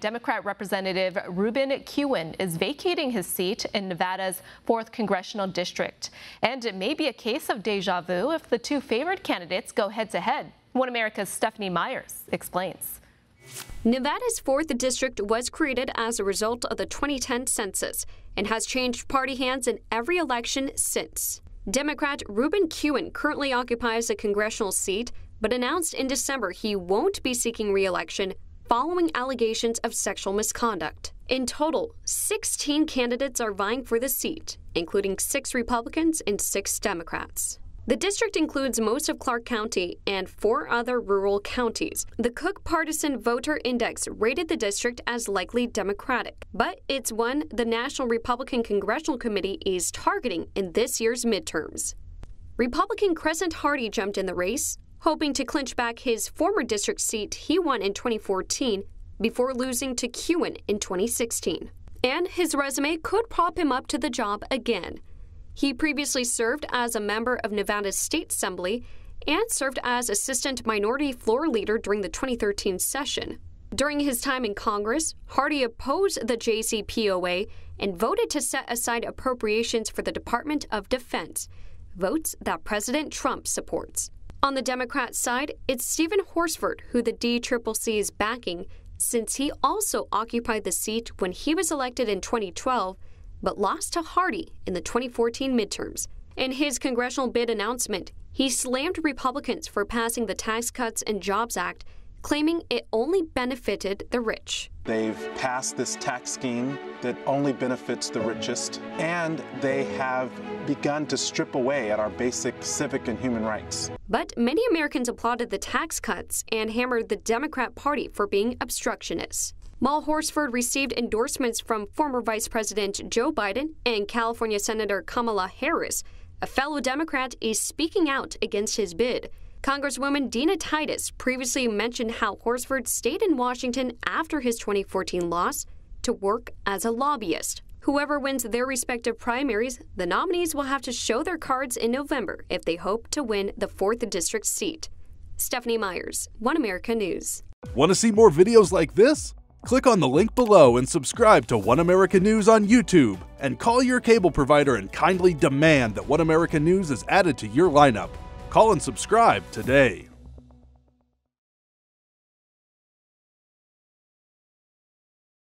Democrat Representative Ruben Kihuen is vacating his seat in Nevada's 4th congressional district. And it may be a case of deja vu if the two favored candidates go head-to-head. One America's Stephanie Myers explains. Nevada's 4th district was created as a result of the 2010 census and has changed party hands in every election since. Democrat Ruben Kihuen currently occupies a congressional seat, but announced in December he won't be seeking re-election following allegations of sexual misconduct. In total, 16 candidates are vying for the seat, including 6 Republicans and 6 Democrats. The district includes most of Clark County and 4 other rural counties. The Cook Partisan Voter Index rated the district as likely Democratic, but it's one the National Republican Congressional Committee is targeting in this year's midterms. Republican Crescent Hardy jumped in the race, hoping to clinch back his former district seat he won in 2014 before losing to Kihuen in 2016. And his resume could prop him up to the job again. He previously served as a member of Nevada's State Assembly and served as Assistant Minority Floor Leader during the 2013 session. During his time in Congress, Hardy opposed the JCPOA and voted to set aside appropriations for the Department of Defense, votes that President Trump supports. On the Democrat side, it's Stephen Horsford who the DCCC is backing, since he also occupied the seat when he was elected in 2012, but lost to Hardy in the 2014 midterms. In his congressional bid announcement, he slammed Republicans for passing the Tax Cuts and Jobs Act, claiming it only benefited the rich. They've passed this tax scheme that only benefits the richest, and they have begun to strip away at our basic civic and human rights. But many Americans applauded the tax cuts and hammered the Democrat Party for being obstructionists. While Horsford received endorsements from former Vice President Joe Biden and California Senator Kamala Harris, a fellow Democrat is speaking out against his bid. Congresswoman Dina Titus previously mentioned how Horsford stayed in Washington after his 2014 loss to work as a lobbyist. Whoever wins their respective primaries, the nominees will have to show their cards in November if they hope to win the 4th District seat. Stephanie Myers, One America News. Want to see more videos like this? Click on the link below and subscribe to One America News on YouTube, and call your cable provider and kindly demand that One America News is added to your lineup. Call and subscribe today.